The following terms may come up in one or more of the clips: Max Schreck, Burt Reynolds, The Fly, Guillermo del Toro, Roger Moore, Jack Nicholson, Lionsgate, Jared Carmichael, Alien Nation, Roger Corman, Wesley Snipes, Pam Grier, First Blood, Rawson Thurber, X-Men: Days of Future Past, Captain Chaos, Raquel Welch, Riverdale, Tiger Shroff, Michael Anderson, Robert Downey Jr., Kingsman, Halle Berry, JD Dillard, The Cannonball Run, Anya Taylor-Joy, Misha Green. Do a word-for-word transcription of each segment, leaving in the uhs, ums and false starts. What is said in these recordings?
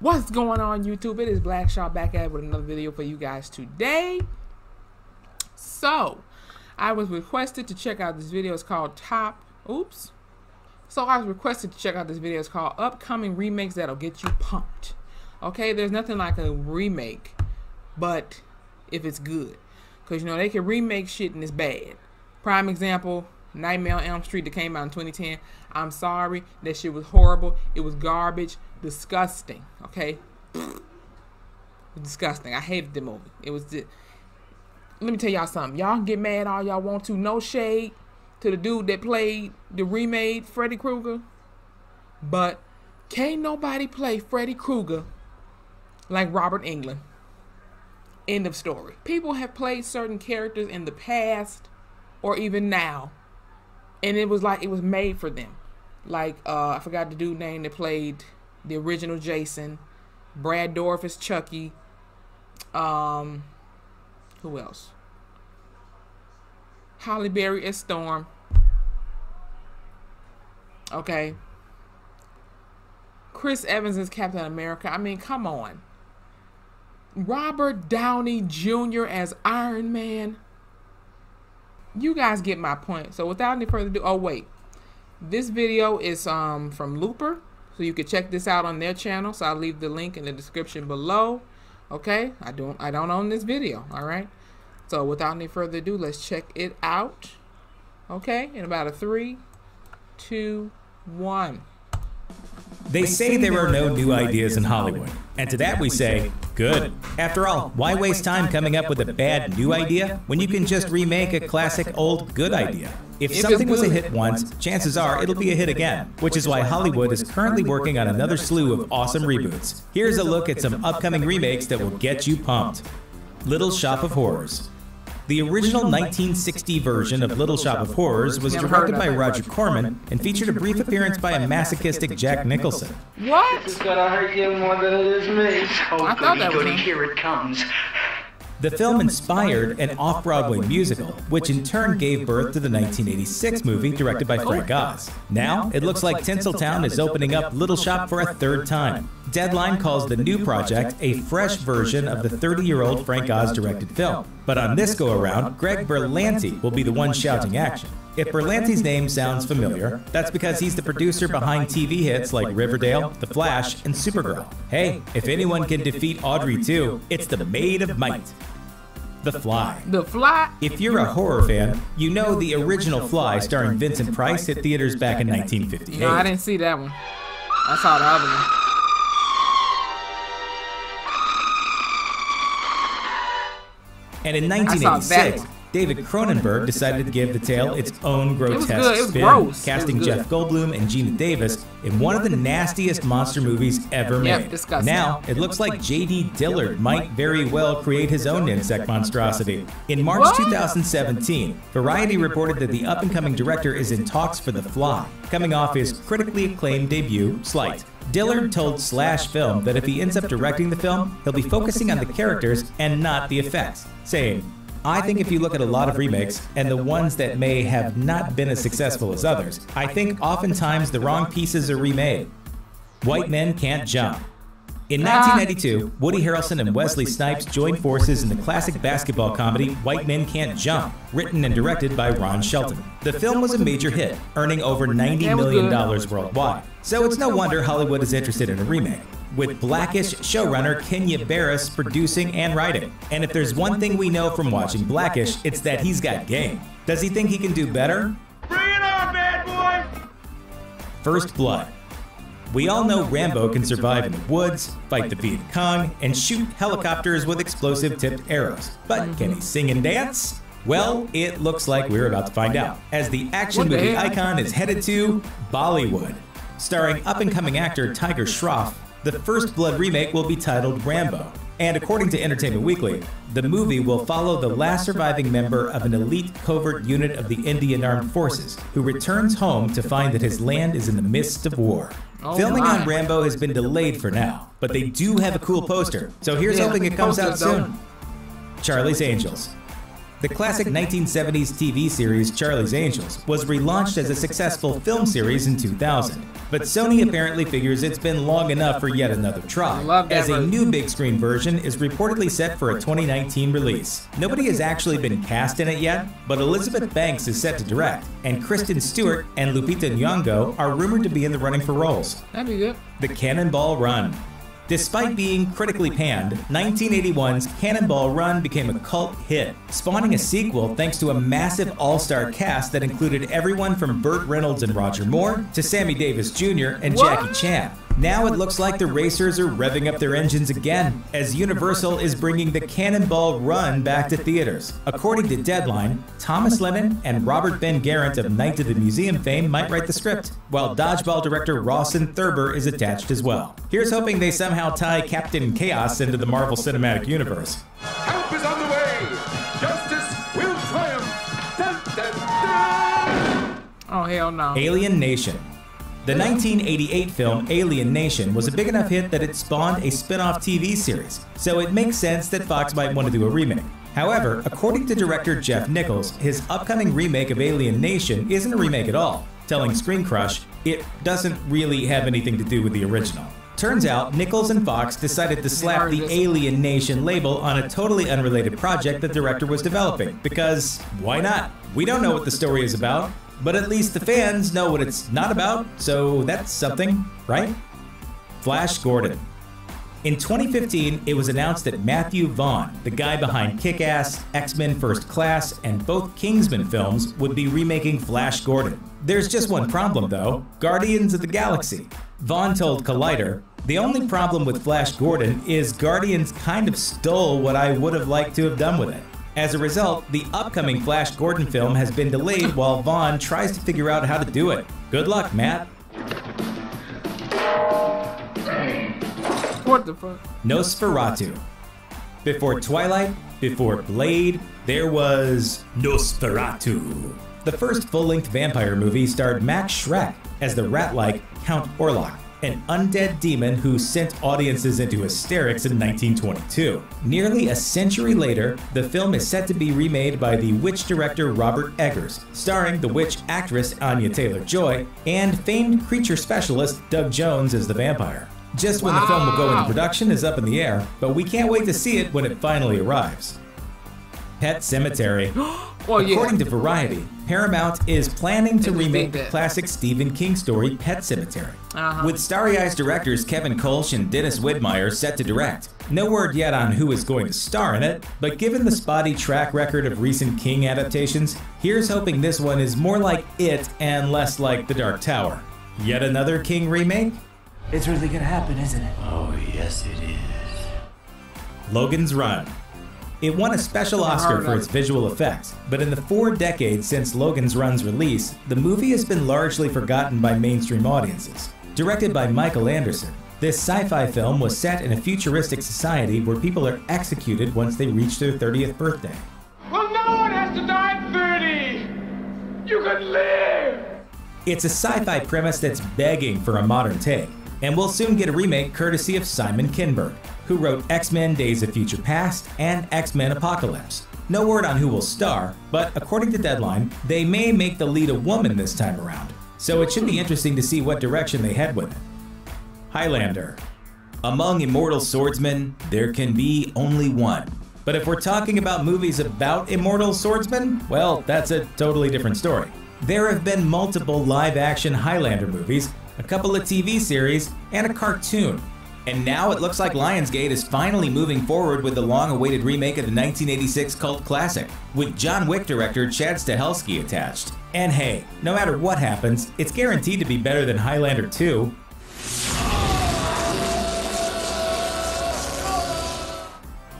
What's going on, YouTube? It is Black Shop back at it with another video for you guys today. So, I was requested to check out this video. It's called Top... Oops. So, I was requested to check out this video. It's called Upcoming Remakes That'll Get You Pumped. Okay? There's nothing like a remake, but if it's good. Because, you know, they can remake shit and it's bad. Prime example... Nightmare on Elm Street that came out in twenty ten. I'm sorry, that shit was horrible. It was garbage, disgusting. Okay, disgusting. I hated the movie. It was. Just... Let me tell y'all something. Y'all can get mad all y'all want to. No shade to the dude that played the remade Freddy Krueger, but can't nobody play Freddy Krueger like Robert Englund. End of story. People have played certain characters in the past or even now. And it was like, it was made for them. Like, uh, I forgot the dude name that played the original Jason. Brad Dourif is Chucky. Um, who else? Halle Berry is Storm. Okay. Chris Evans is Captain America. I mean, come on. Robert Downey Junior as Iron Man. You guys get my point. So without any further ado, oh wait, this video is um from Looper, so you can check this out on their channel. So I'll leave the link in the description below. Okay, I don't I don't own this video. All right. So without any further ado, let's check it out. Okay, in about a three, two, one. They, they say there are no new ideas in Hollywood, Hollywood. And, and to that, that we say, good. After all, why waste time coming up with a bad new idea when you can just remake a classic old good idea? If something was a hit once, chances are it'll be a hit again, which is why Hollywood is currently working on another slew of awesome reboots. Here's a look at some upcoming remakes that will get you pumped. Little Shop of Horrors. The original nineteen sixty version of Little Shop of Horrors was directed by Roger Corman and featured a brief appearance by a masochistic Jack Nicholson. What? It's gonna hurt you more than it is me. Oh, goody, goody, here it comes. The film inspired an off-Broadway musical, which in turn gave birth to the nineteen eighty-six movie directed by Frank Oz. Now, it looks like Tinseltown is opening up Little Shop for a third time. Deadline calls the new project a fresh version of the thirty-year-old Frank Oz-directed film. But on this go-around, Greg Berlanti will be the one shouting action. If Berlanti's name sounds familiar, that's because he's the producer behind T V hits like Riverdale, The Flash, and Supergirl. Hey, if anyone can defeat Audrey too, it's the Maid of Might. The Fly. The Fly. If you're a horror fan, you know the original Fly starring Vincent Price hit theaters back in nineteen fifty-eight. No, I didn't see that one. I saw the other one. And in nineteen eighty-six, David Cronenberg decided to give the tale its own grotesque spin, casting Jeff Goldblum and Gina Davis in one of the nastiest monster movies ever made. Now, it looks like J D Dillard might very well create his own insect monstrosity. In March two thousand seventeen, Variety reported that the up-and-coming director is in talks for The Fly, coming off his critically acclaimed debut, Sleight. Dillard told Slash Film that if he ends up directing the film, he'll be focusing on the characters and not the effects, saying, I think if you look at a lot of remakes, and the ones that may have not been as successful as others, I think oftentimes the wrong pieces are remade. White Men Can't Jump. In nineteen ninety-two, Woody Harrelson and Wesley Snipes joined forces in the classic basketball comedy White Men Can't Jump, written and directed by Ron Shelton. The film was a major hit, earning over ninety million dollars worldwide, so it's no wonder Hollywood is interested in a remake. With Black-ish showrunner Kenya Barris producing and writing. And if there's one thing we know from watching Black-ish, it's that he's got game. Does he think he can do better? Bring it on, bad boy! First Blood. We all know Rambo can survive in the woods, fight the Viet Cong, and shoot helicopters with explosive-tipped arrows. But can he sing and dance? Well, it looks like we're about to find out, as the action movie icon is headed to Bollywood. Starring up-and-coming actor Tiger Shroff, the First Blood remake will be titled Rambo, and according to Entertainment Weekly, the movie will follow the last surviving member of an elite covert unit of the Indian Armed Forces, who returns home to find that his land is in the midst of war. Oh, filming on Rambo has been delayed for now, but they do have a cool poster, so here's hoping it comes out soon. Charlie's Angels. The classic nineteen seventies T V series Charlie's Angels was relaunched as a successful film series in two thousand, but Sony apparently figures it's been long enough for yet another try, as a new big screen version is reportedly set for a twenty nineteen release. Nobody has actually been cast in it yet, but Elizabeth Banks is set to direct, and Kristen Stewart and Lupita Nyong'o are rumored to be in the running for roles. That'd be good. The Cannonball Run. Despite being critically panned, nineteen eighty-one's Cannonball Run became a cult hit, spawning a sequel thanks to a massive all-star cast that included everyone from Burt Reynolds and Roger Moore to Sammy Davis Junior and what? Jackie Chan. Now it looks like the racers are revving up their engines again, as Universal is bringing The Cannonball Run back to theaters. According to Deadline, Thomas Lennon and Robert Ben Garrett of Night of the Museum fame might write the script, while Dodgeball director Rawson Thurber is attached as well. Here's hoping they somehow tie Captain Chaos into the Marvel Cinematic Universe. Help is on the way! Justice will triumph! Dun, dun, dun. Oh, hell no. Alien Nation. The nineteen eighty-eight film Alien Nation was a big enough hit that it spawned a spin-off T V series, so it makes sense that Fox might want to do a remake. However, according to director Jeff Nichols, his upcoming remake of Alien Nation isn't a remake at all, telling Screen Crush, it doesn't really have anything to do with the original. Turns out, Nichols and Fox decided to slap the Alien Nation label on a totally unrelated project the director was developing, because why not? We don't know what the story is about. But at least the fans know what it's not about, so that's something, right? Flash Gordon. In twenty fifteen, it was announced that Matthew Vaughn, the guy behind Kick-Ass, X-Men First Class, and both Kingsman films, would be remaking Flash Gordon. There's just one problem, though, Guardians of the Galaxy. Vaughn told Collider, "The only problem with Flash Gordon is Guardians kind of stole what I would have liked to have done with it." As a result, the upcoming Flash Gordon film has been delayed while Vaughn tries to figure out how to do it. Good luck, Matt. What the fuck? Nosferatu. Before Twilight, before Blade, there was Nosferatu. The first full-length vampire movie starred Max Schreck as the rat-like Count Orlok, an undead demon who sent audiences into hysterics in nineteen twenty-two. Nearly a century later, the film is set to be remade by The Witch director Robert Eggers, starring the witch actress Anya Taylor-Joy and famed creature specialist Doug Jones as the vampire. Just when wow. the film will go into production is up in the air, but we can't wait to see it when it finally arrives. Pet Sematary. Well, yeah. According to Variety, Paramount is planning to remake the classic Stephen King story Pet Sematary, uh-huh. with Starry Eyes directors Kevin Kolsch and Dennis Widmeyer set to direct. No word yet on who is going to star in it, but given the spotty track record of recent King adaptations, here's hoping this one is more like It and less like The Dark Tower. Yet another King remake? It's really gonna happen, isn't it? Oh, yes it is. Logan's Run. It won a special Oscar for its visual effects, but in the four decades since Logan's Run's release, the movie has been largely forgotten by mainstream audiences. Directed by Michael Anderson, this sci-fi film was set in a futuristic society where people are executed once they reach their thirtieth birthday. Well, no one has to die at thirty! You can live! It's a sci-fi premise that's begging for a modern take, and we'll soon get a remake courtesy of Simon Kinberg, who wrote X-Men Days of Future Past and X-Men Apocalypse. No word on who will star, but according to Deadline, they may make the lead a woman this time around, so it should be interesting to see what direction they head with it. Highlander. Among immortal swordsmen, there can be only one. But if we're talking about movies about immortal swordsmen, well, that's a totally different story. There have been multiple live-action Highlander movies, a couple of T V series, and a cartoon. And now it looks like Lionsgate is finally moving forward with the long-awaited remake of the nineteen eighty-six cult classic, with John Wick director Chad Stahelski attached. And hey, no matter what happens, it's guaranteed to be better than Highlander two.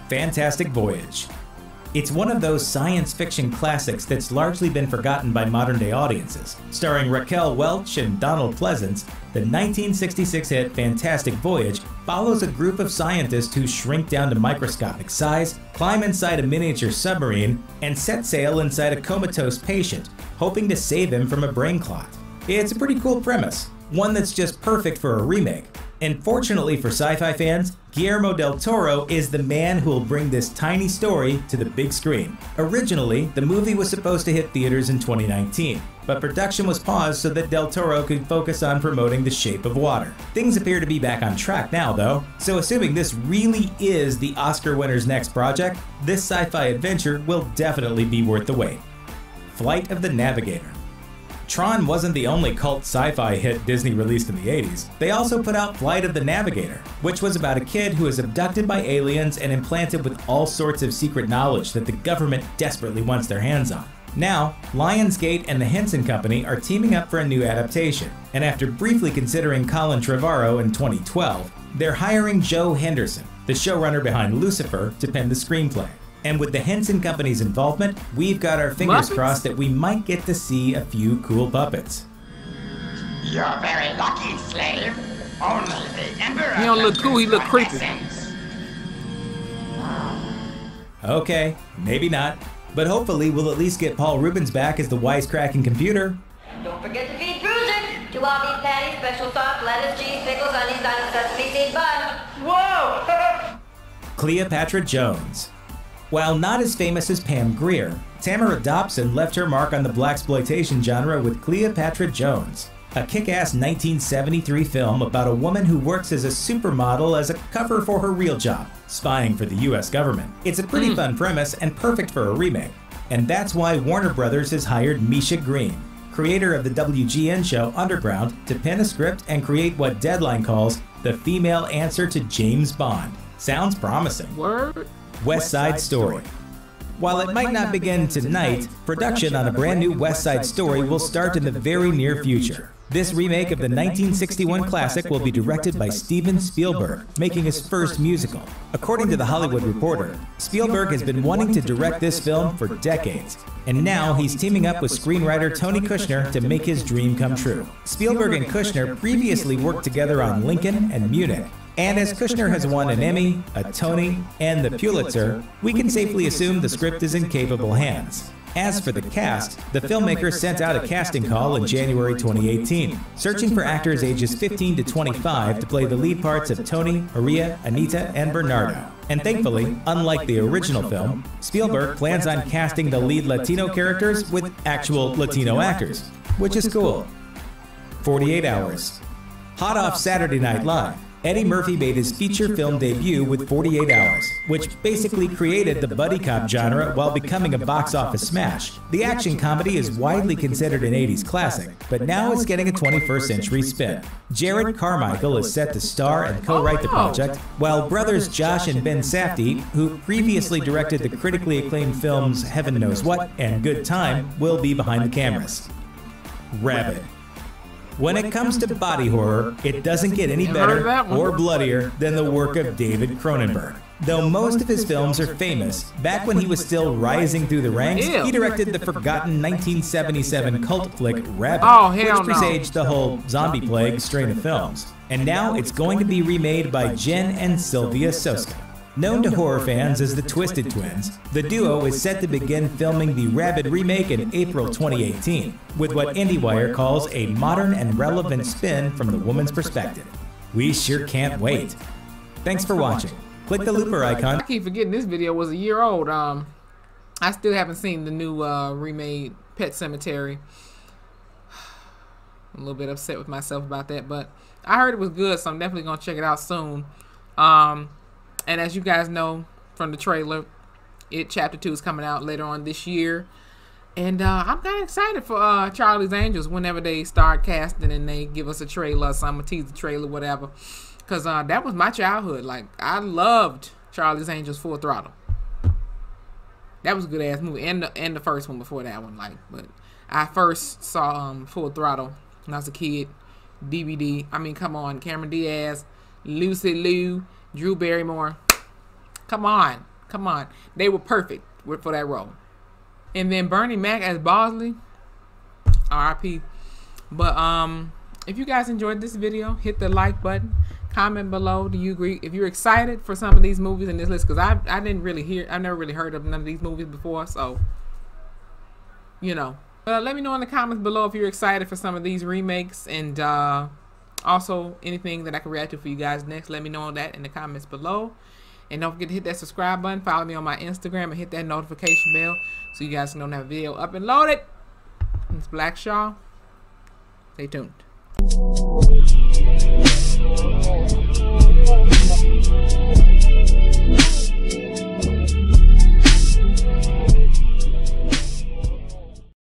Fantastic Voyage. It's one of those science fiction classics that's largely been forgotten by modern-day audiences. Starring Raquel Welch and Donald Pleasance, the nineteen sixty-six hit Fantastic Voyage follows a group of scientists who shrink down to microscopic size, climb inside a miniature submarine, and set sail inside a comatose patient, hoping to save him from a brain clot. It's a pretty cool premise, one that's just perfect for a remake. And fortunately for sci-fi fans, Guillermo del Toro is the man who will bring this tiny story to the big screen. Originally, the movie was supposed to hit theaters in twenty nineteen, but production was paused so that del Toro could focus on promoting The Shape of Water. Things appear to be back on track now, though, so assuming this really is the Oscar winner's next project, this sci-fi adventure will definitely be worth the wait. Flight of the Navigator. Tron wasn't the only cult sci-fi hit Disney released in the eighties. They also put out Flight of the Navigator, which was about a kid who is abducted by aliens and implanted with all sorts of secret knowledge that the government desperately wants their hands on. Now, Lionsgate and the Henson Company are teaming up for a new adaptation, and after briefly considering Colin Trevorrow in twenty twelve, they're hiring Joe Henderson, the showrunner behind Lucifer, to pen the screenplay. And with the Henson Company's involvement, we've got our fingers Muppets? crossed that we might get to see a few cool puppets. You're very lucky, slave. Only the Emperor. He don't look cool, he look creepy. Okay, maybe not. But hopefully we'll at least get Paul Rubens back as the wisecracking computer. Don't forget to feed Bruiser! To all these patties, special sauce, lettuce, cheese, pickles, onions, onions, sesame seed bun. Whoa! Cleopatra Jones. While not as famous as Pam Grier, Tamara Dobson left her mark on the blaxploitation genre with Cleopatra Jones, a kick-ass nineteen seventy-three film about a woman who works as a supermodel as a cover for her real job, spying for the U S government. It's a pretty mm. fun premise and perfect for a remake. And that's why Warner Brothers has hired Misha Green, creator of the W G N show Underground, to pen a script and create what Deadline calls the female answer to James Bond. Sounds promising. Word? West Side Story. While it might not begin tonight, production on a brand new West Side Story will start in the very near future. This remake of the nineteen sixty-one classic will be directed by Steven Spielberg, making his first musical. According to The Hollywood Reporter, Spielberg has been wanting to direct this film for decades, and now he's teaming up with screenwriter Tony Kushner to make his dream come true. Spielberg and Kushner previously worked together on Lincoln and Munich, and as Kushner has won an Emmy, a Tony, and the Pulitzer, we can safely assume the script is in capable hands. As for the cast, the filmmaker sent out a casting call in January twenty eighteen, searching for actors ages fifteen to twenty-five to play the lead parts of Tony, Maria, Anita, and Bernardo. And thankfully, unlike the original film, Spielberg plans on casting the lead Latino characters with actual Latino actors, which is cool. forty-eight hours. Hot off Saturday Night Live, Eddie Murphy made his feature film debut with forty-eight hours, which basically created the buddy cop genre while becoming a box office smash. The action comedy is widely considered an eighties classic, but now it's getting a twenty-first century spin. Jared Carmichael is set to star and co-write the project, while brothers Josh and Ben Safdie, who previously directed the critically acclaimed films Heaven Knows What and Good Time, will be behind the cameras. Rabbit. When it comes to body horror, it doesn't get any better or bloodier than the work of David Cronenberg. Though most of his films are famous, back when he was still rising through the ranks, he directed the forgotten nineteen seventy-seven cult flick Rabbit, which presaged the whole zombie plague strain of films. And now it's going to be remade by Jen and Sylvia Soska. Known to horror fans as the Twisted Twins, the duo is set to begin filming the Rabbit remake in April twenty eighteen, with what IndieWire calls a modern and relevant spin from the woman's perspective. We sure can't wait. Thanks for watching. Click the looper icon. I keep forgetting this video was a year old. Um, I still haven't seen the new uh, remade Pet Cemetery. I'm a little bit upset with myself about that, but I heard it was good, so I'm definitely going to check it out soon. Um... And as you guys know from the trailer, it Chapter two is coming out later on this year. And uh, I'm kind of excited for uh, Charlie's Angels whenever they start casting and they give us a trailer. So I'm going to tease the trailer, whatever. Because uh, that was my childhood. Like, I loved Charlie's Angels Full Throttle. That was a good-ass movie. And the, and the first one before that one. like. But I first saw um, Full Throttle when I was a kid. D V D. I mean, come on. Cameron Diaz, Lucy Liu, Drew Barrymore. Come on. Come on. They were perfect for that role. And then Bernie Mac as Bosley. R I P. But um, if you guys enjoyed this video, hit the like button. Comment below. Do you agree? If you're excited for some of these movies in this list, because I, I didn't really hear, I've never really heard of none of these movies before. So, you know. But uh, let me know in the comments below if you're excited for some of these remakes. And uh, Also, anything that I can react to for you guys next, let me know on that in the comments below. And don't forget to hit that subscribe button, follow me on my Instagram, and hit that notification bell so you guys know that video up and loaded. It's Black Shaw. Stay tuned.